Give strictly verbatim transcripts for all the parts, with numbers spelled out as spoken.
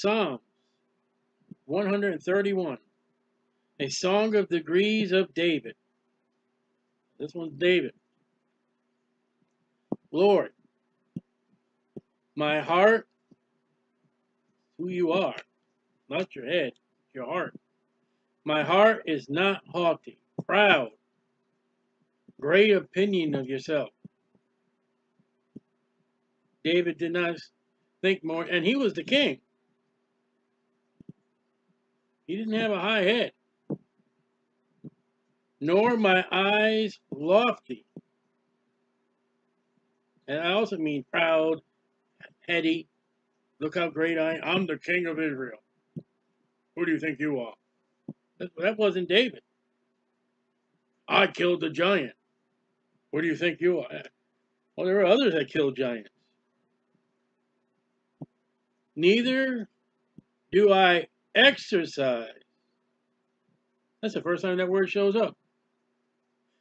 Psalm one thirty-one, a song of degrees of David. This one's David. Lord, my heart, who you are, not your head, your heart. My heart is not haughty, proud, great opinion of yourself. David did not think more, and he was the king. He didn't have a high head, nor my eyes lofty. And I also mean proud, heady. Look how great I am. I'm the king of Israel. Who do you think you are? That, that wasn't David. I killed the giant. Who do you think you are? Well, there were others that killed giants. Neither do I exercise. That's the first time that word shows up.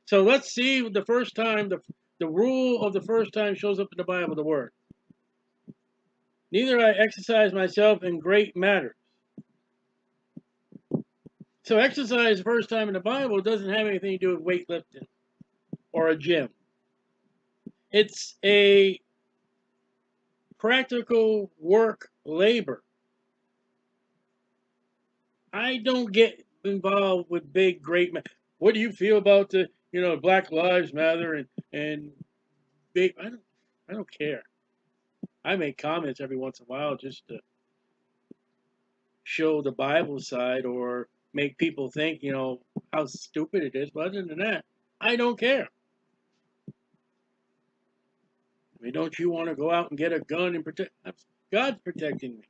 So let's see the first time, the, the rule of the first time shows up in the Bible, the word. Neither I exercise myself in great matters. So exercise, first time in the Bible, doesn't have anything to do with weightlifting or a gym. It's a practical work labor. I don't get involved with big, great, what do you feel about the, you know, Black Lives Matter and, and big, I don't, I don't care. I make comments every once in a while just to show the Bible side or make people think, you know, how stupid it is. But other than that, I don't care. I mean, don't you want to go out and get a gun and protect? God's protecting me.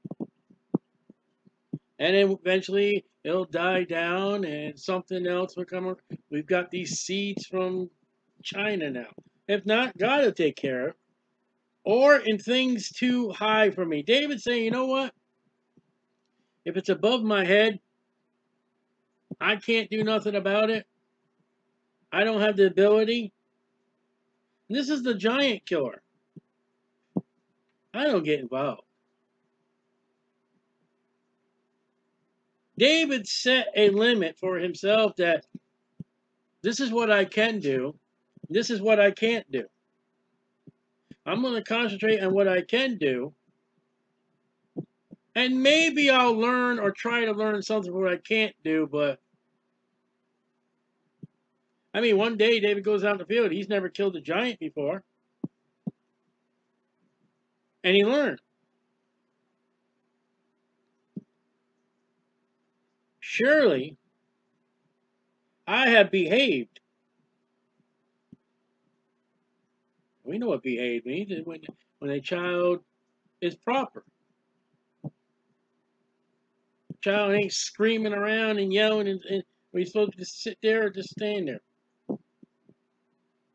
And then eventually it'll die down and something else will come. We've got these seeds from China now. If not, God will take care of it. Or in things too high for me. David's saying, you know what? If it's above my head, I can't do nothing about it. I don't have the ability. And this is the giant killer. I don't get involved. David set a limit for himself that this is what I can do, this is what I can't do. I'm going to concentrate on what I can do, and maybe I'll learn or try to learn something what I can't do, but I mean, one day David goes out in the field. He's never killed a giant before, and he learned. Surely, I have behaved. We know what behaved means when, when a child is proper. The child ain't screaming around and yelling, and, and we're supposed to just sit there or just stand there.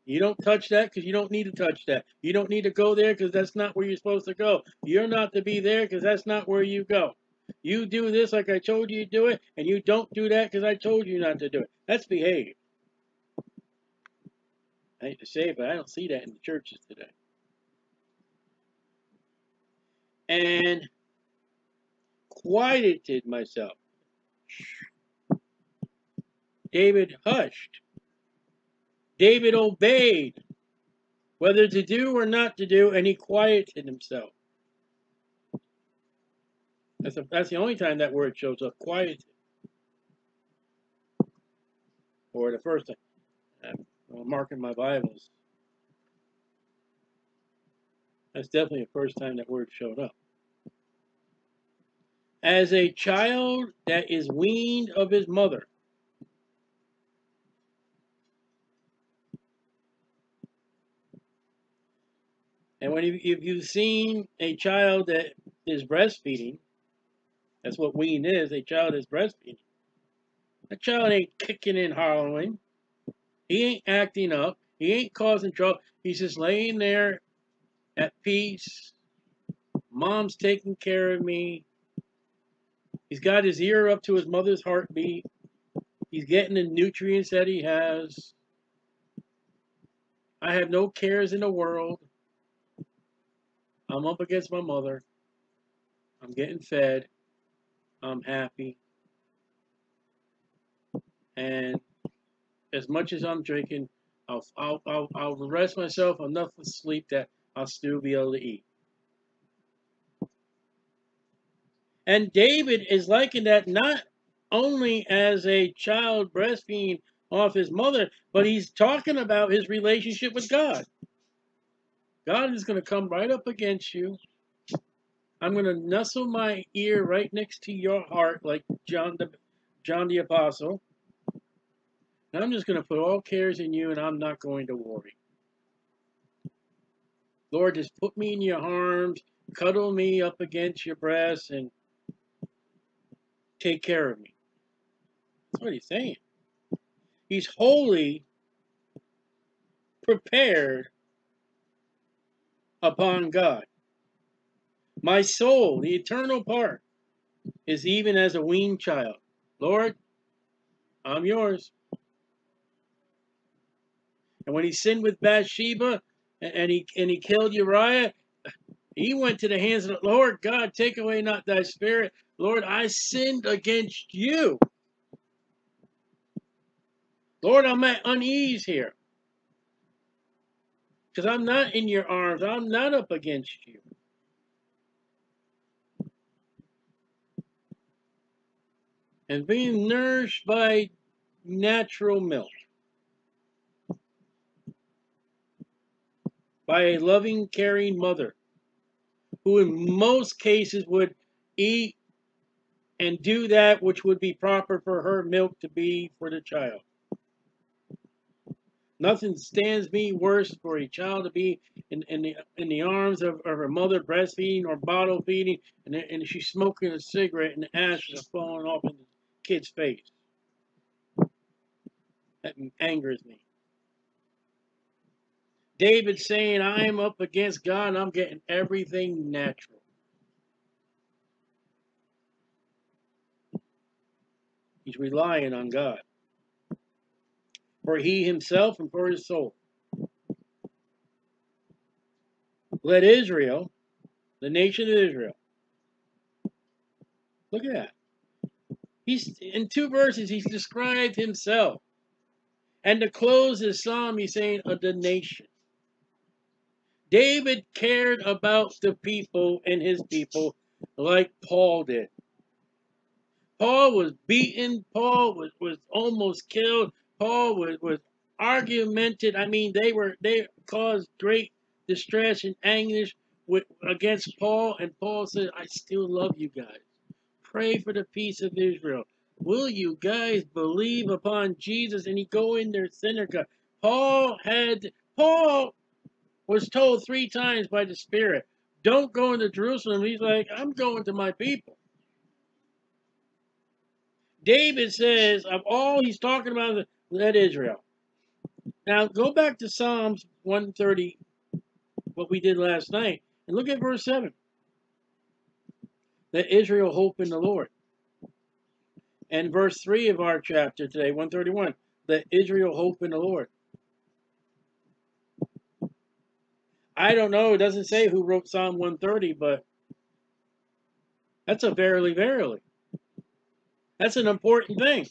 You don't touch that because you don't need to touch that. You don't need to go there because that's not where you're supposed to go. You're not to be there because that's not where you go. You do this like I told you to do it, and you don't do that because I told you not to do it. That's behave. I hate to say it, but I don't see that in the churches today. And quieted myself. David hushed. David obeyed, whether to do or not to do, and he quieted himself. That's, a, that's the only time that word shows up, quieted. Or the first time. Um, I'm marking my Bibles. That's definitely the first time that word showed up. As a child that is weaned of his mother. And when you, if you've seen a child that is breastfeeding, that's what weaned is, a child is breastfeeding. That child ain't kicking and hollering. He ain't acting up. He ain't causing trouble. He's just laying there at peace. Mom's taking care of me. He's got his ear up to his mother's heartbeat. He's getting the nutrients that he has. I have no cares in the world. I'm up against my mother. I'm getting fed. I'm happy. And as much as I'm drinking, I'll, I'll, I'll, I'll rest myself enough to sleep that I'll still be able to eat. And David is likened that not only as a child breastfeeding off his mother, but he's talking about his relationship with God. God is going to come right up against you. I'm going to nestle my ear right next to your heart like John the, John the Apostle. And I'm just going to put all cares in you, and I'm not going to worry. Lord, just put me in your arms, cuddle me up against your breast, and take care of me. That's what he's saying. He's wholly prepared upon God. My soul, the eternal part, is even as a weaned child. Lord, I'm yours. And when he sinned with Bathsheba and he and he killed Uriah, he went to the hands of the Lord. God, take away not thy spirit. Lord, I sinned against you. Lord, I'm at unease here. Because I'm not in your arms. I'm not up against you. And being nourished by natural milk, by a loving, caring mother, who in most cases would eat and do that which would be proper for her milk to be for the child. Nothing stands me worse for a child to be in, in, the, in the arms of, of her mother breastfeeding or bottle feeding, and, and she's smoking a cigarette and the ashes are falling off in the kid's face. That angers me. David's saying, I am up against God and I'm getting everything natural. He's relying on God. For he himself and for his soul. Let Israel, the nation of Israel. Look at that. He's in two verses, he's described himself. And to close his psalm, he's saying of the nation. David cared about the people and his people like Paul did. Paul was beaten. Paul was, was almost killed. Paul was, was argumented. I mean, they were they caused great distress and anguish with, against Paul. And Paul said, I still love you guys. Pray for the peace of Israel. Will you guys believe upon Jesus? And he go in their synagogue. Paul had Paul was told three times by the Spirit, don't go into Jerusalem. He's like, I'm going to my people. David says, of all he's talking about, let Israel. Now, go back to Psalms one thirty, what we did last night, and look at verse seven. Let Israel hope in the Lord. And verse three of our chapter today, one thirty-one, let Israel hope in the Lord. I don't know, it doesn't say who wrote Psalm one thirty, but that's a verily, verily. That's an important thing.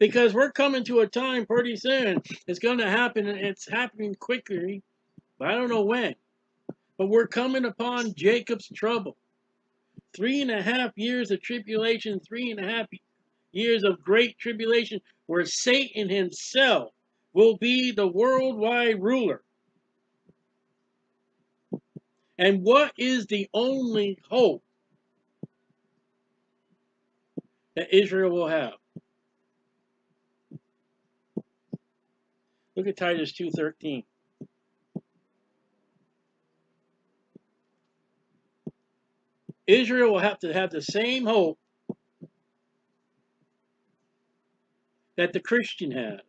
Because we're coming to a time pretty soon. It's going to happen, and it's happening quickly, but I don't know when. But we're coming upon Jacob's trouble. Three and a half years of tribulation, three and a half years of great tribulation, where Satan himself will be the worldwide ruler. And what is the only hope that Israel will have? Look at Titus two thirteen. Israel will have to have the same hope that the Christian has.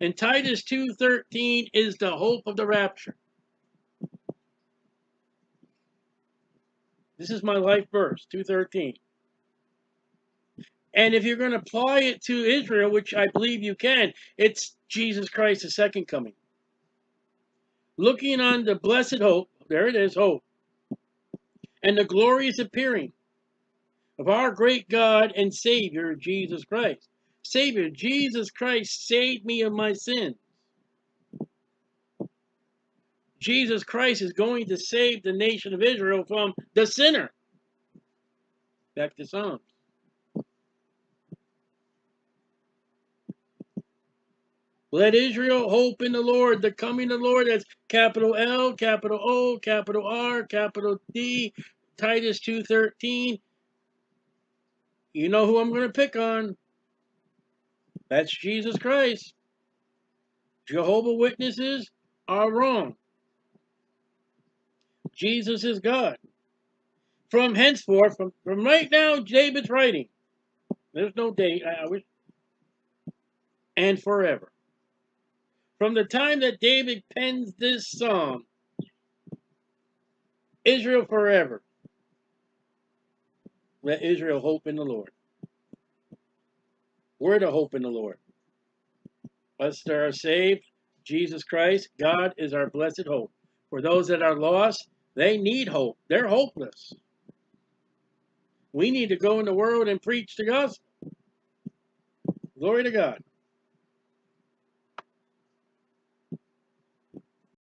And Titus two thirteen is the hope of the rapture. This is my life verse, two thirteen. And if you're going to apply it to Israel, which I believe you can, it's Jesus Christ, the second coming. Looking on the blessed hope, there it is, hope, and the glorious appearing of our great God and Savior, Jesus Christ. Savior, Jesus Christ saved me of my sins. Jesus Christ is going to save the nation of Israel from the sinner. Back to Psalms. Let Israel hope in the Lord, the coming of the Lord. That's capital L, capital O, capital R, capital D, Titus two thirteen. You know who I'm going to pick on. That's Jesus Christ. Jehovah's Witnesses are wrong. Jesus is God. From henceforth, from, from right now, David's writing. There's no date, I, I wish. And forever. From the time that David pens this psalm, Israel forever. Let Israel hope in the Lord. We're to hope in the Lord. Us that are saved, Jesus Christ, God is our blessed hope. For those that are lost, they need hope. They're hopeless. We need to go in the world and preach the gospel. Glory to God.